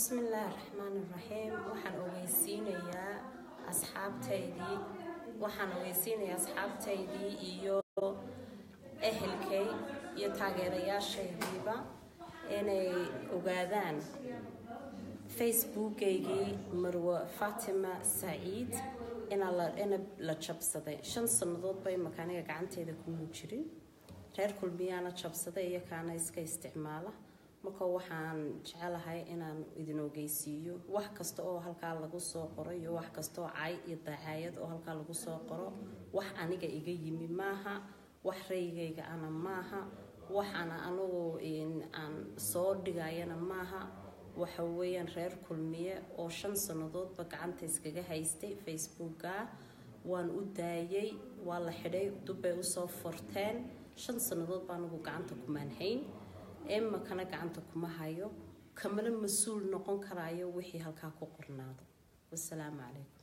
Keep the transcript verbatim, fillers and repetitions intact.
بسم الله الرحمن الرحيم وحن أويسين يا أصحاب تيدي وحن أويسين يا أصحاب تيدي يو أهلكي يتغيريا شهيبا إني أقادان فيسبوك يجي مروة فاطمة سعيد إن الله إن لتشبصدي شن صندوق بي مكاني قعنتي ذكو موجرين غير كل بيانا تشبصدي هي كان يسكي استعماله marka waxaan jecelahay inaan idin ogeysiiyo wax kasta oo halka lagu soo qoro iyo wax kasta oo ay iyo daacayad oo halka lagu soo qoro wax aniga iga yimi maaha wax reeyayga ana maaha wax ana anigu in aan soo dhigayna maaha waxa weeyaan reer kulmiye oo shan sanadood ba gacanta iskaga haystay Facebooka waan u daayay waa la xidhay Dubai u soo furteen shan sanadood baan ugu gacanta ku maanhayn إما كنا قعنتك مهايو كمل مسؤول نقون كرايو وحي هالكاكو قرناض والسلام عليكم.